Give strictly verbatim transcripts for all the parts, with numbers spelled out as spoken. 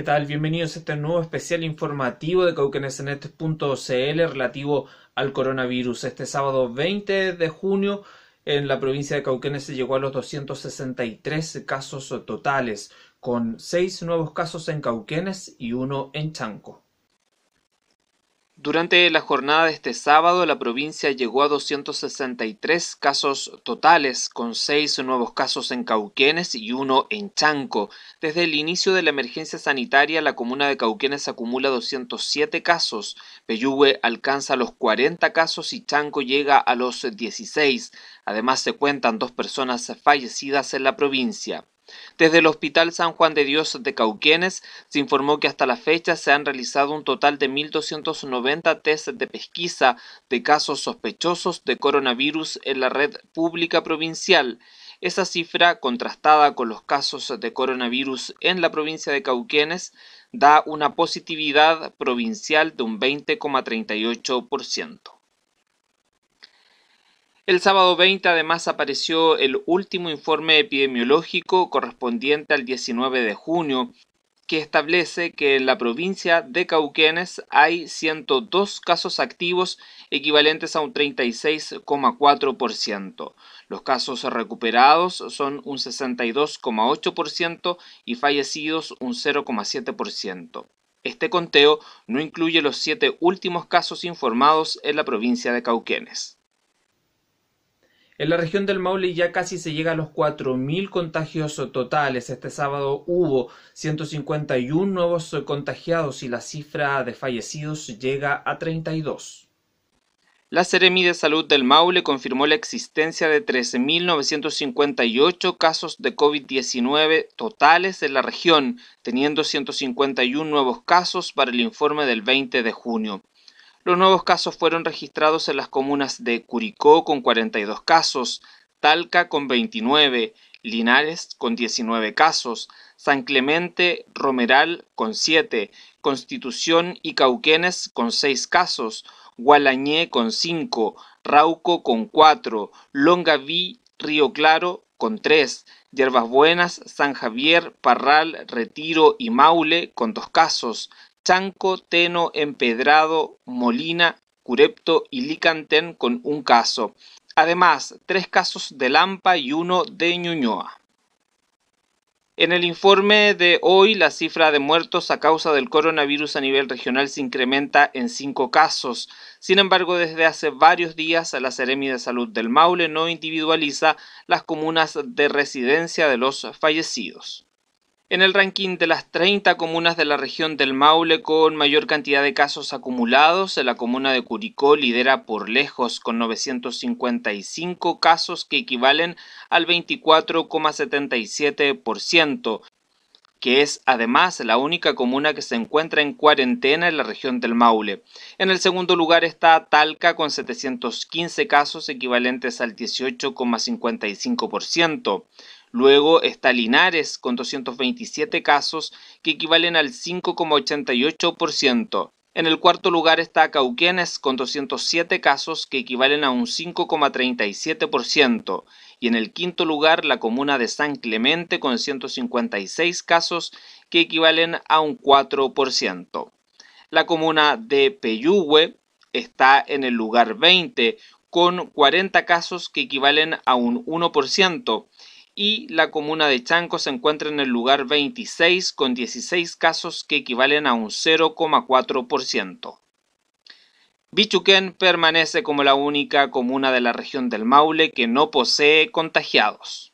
¿Qué tal? Bienvenidos a este nuevo especial informativo de Cauquenes en este punto c l relativo al coronavirus. Este sábado veinte de junio en la provincia de Cauquenes se llegó a los doscientos sesenta y tres casos totales, con seis nuevos casos en Cauquenes y uno en Chanco. Durante la jornada de este sábado, la provincia llegó a doscientos sesenta y tres casos totales, con seis nuevos casos en Cauquenes y uno en Chanco. Desde el inicio de la emergencia sanitaria, la comuna de Cauquenes acumula doscientos siete casos, Peyúgue alcanza los cuarenta casos y Chanco llega a los dieciséis. Además, se cuentan dos personas fallecidas en la provincia. Desde el Hospital San Juan de Dios de Cauquenes se informó que hasta la fecha se han realizado un total de mil doscientos noventa test de pesquisa de casos sospechosos de coronavirus en la red pública provincial. Esa cifra, contrastada con los casos de coronavirus en la provincia de Cauquenes, da una positividad provincial de un veinte coma treinta y ocho por ciento. El sábado veinte además apareció el último informe epidemiológico correspondiente al diecinueve de junio, que establece que en la provincia de Cauquenes hay ciento dos casos activos equivalentes a un treinta y seis coma cuatro por ciento. Los casos recuperados son un sesenta y dos coma ocho por ciento y fallecidos un cero coma siete por ciento. Este conteo no incluye los siete últimos casos informados en la provincia de Cauquenes. En la región del Maule ya casi se llega a los cuatro mil contagios totales. Este sábado hubo ciento cincuenta y uno nuevos contagiados y la cifra de fallecidos llega a treinta y dos. La Seremi de Salud del Maule confirmó la existencia de trece mil novecientos cincuenta y ocho casos de COVID diecinueve totales en la región, teniendo ciento cincuenta y uno nuevos casos para el informe del veinte de junio. Los nuevos casos fueron registrados en las comunas de Curicó con cuarenta y dos casos, Talca con veintinueve, Linares con diecinueve casos, San Clemente, Romeral con siete, Constitución y Cauquenes con seis casos, Gualañé con cinco, Rauco con cuatro, Longaví, Río Claro con tres, Yerbas Buenas, San Javier, Parral, Retiro y Maule con dos casos, Chanco, Teno, Empedrado, Molina, Curepto y Licantén con un caso. Además, tres casos de Lampa y uno de Ñuñoa. En el informe de hoy, la cifra de muertos a causa del coronavirus a nivel regional se incrementa en cinco casos. Sin embargo, desde hace varios días, la Seremi de Salud del Maule no individualiza las comunas de residencia de los fallecidos. En el ranking de las treinta comunas de la región del Maule con mayor cantidad de casos acumulados, la comuna de Curicó lidera por lejos con novecientos cincuenta y cinco casos que equivalen al veinticuatro coma setenta y siete por ciento, que es además la única comuna que se encuentra en cuarentena en la región del Maule. En el segundo lugar está Talca con setecientos quince casos equivalentes al dieciocho coma cincuenta y cinco por ciento. Luego está Linares con doscientos veintisiete casos que equivalen al cinco coma ochenta y ocho por ciento. En el cuarto lugar está Cauquenes con doscientos siete casos que equivalen a un cinco coma treinta y siete por ciento. Y en el quinto lugar la comuna de San Clemente con ciento cincuenta y seis casos que equivalen a un cuatro por ciento. La comuna de Peyúgue está en el lugar veinte con cuarenta casos que equivalen a un uno por ciento. Y la comuna de Chanco se encuentra en el lugar veintiséis con dieciséis casos que equivalen a un cero coma cuatro por ciento. Bichuquén permanece como la única comuna de la región del Maule que no posee contagiados.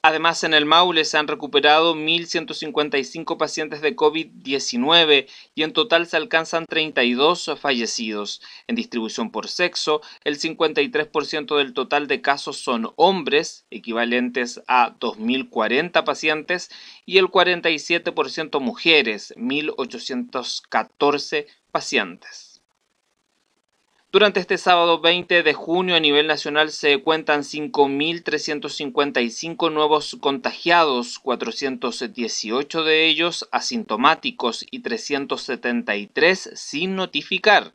Además, en el Maule se han recuperado mil ciento cincuenta y cinco pacientes de COVID diecinueve y en total se alcanzan treinta y dos fallecidos. En distribución por sexo, el cincuenta y tres por ciento del total de casos son hombres, equivalentes a dos mil cuarenta pacientes, y el cuarenta y siete por ciento mujeres, mil ochocientos catorce pacientes. Durante este sábado veinte de junio a nivel nacional se cuentan cinco mil trescientos cincuenta y cinco nuevos contagiados, cuatrocientos dieciocho de ellos asintomáticos y trescientos setenta y tres sin notificar.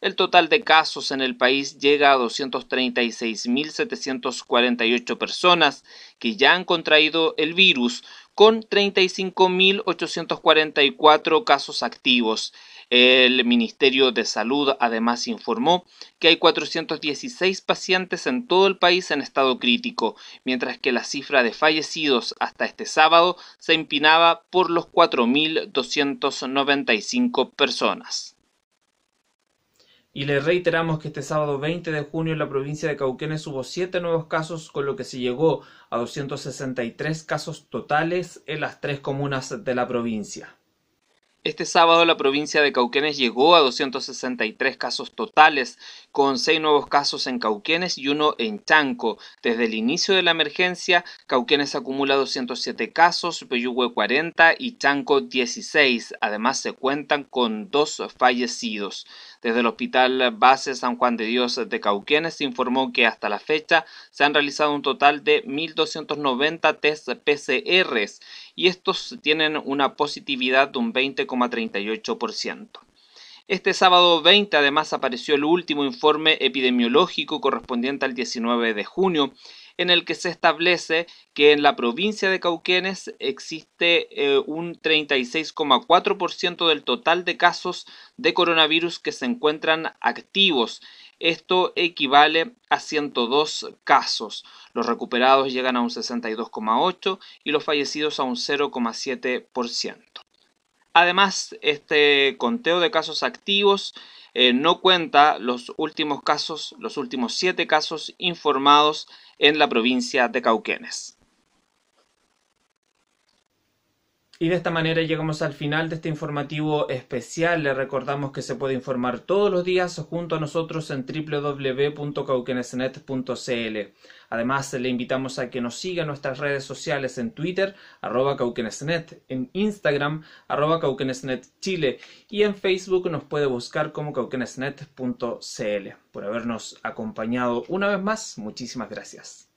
El total de casos en el país llega a doscientos treinta y seis mil setecientos cuarenta y ocho personas que ya han contraído el virus, con treinta y cinco mil ochocientos cuarenta y cuatro casos activos. El Ministerio de Salud además informó que hay cuatrocientos dieciséis pacientes en todo el país en estado crítico, mientras que la cifra de fallecidos hasta este sábado se empinaba por los cuatro mil doscientos noventa y cinco personas. Y les reiteramos que este sábado veinte de junio en la provincia de Cauquenes hubo siete nuevos casos, con lo que se llegó a doscientos sesenta y tres casos totales en las tres comunas de la provincia. Este sábado la provincia de Cauquenes llegó a doscientos sesenta y tres casos totales, con seis nuevos casos en Cauquenes y uno en Chanco. Desde el inicio de la emergencia, Cauquenes acumula doscientos siete casos, Peyúgue cuarenta y Chanco dieciséis. Además se cuentan con dos fallecidos. Desde el Hospital Base San Juan de Dios de Cauquenes se informó que hasta la fecha se han realizado un total de mil doscientos noventa test P C Rs y estos tienen una positividad de un veinte coma treinta y ocho por ciento. Este sábado veinte además apareció el último informe epidemiológico correspondiente al diecinueve de junio, en el que se establece que en la provincia de Cauquenes existe eh, un treinta y seis coma cuatro por ciento del total de casos de coronavirus que se encuentran activos. Esto equivale a ciento dos casos. Los recuperados llegan a un sesenta y dos coma ocho por ciento y los fallecidos a un cero coma siete por ciento. Además, este conteo de casos activos eh, no cuenta los últimos casos, los últimos siete casos informados en la provincia de Cauquenes. Y de esta manera llegamos al final de este informativo especial. Les recordamos que se puede informar todos los días junto a nosotros en w w w punto cauquenes punto net punto c l. Además, le invitamos a que nos siga en nuestras redes sociales en Twitter, arroba cauquenesnet, en Instagram, arroba cauquenesnetchile, y en Facebook nos puede buscar como cauquenesnet punto c l. Por habernos acompañado una vez más, muchísimas gracias.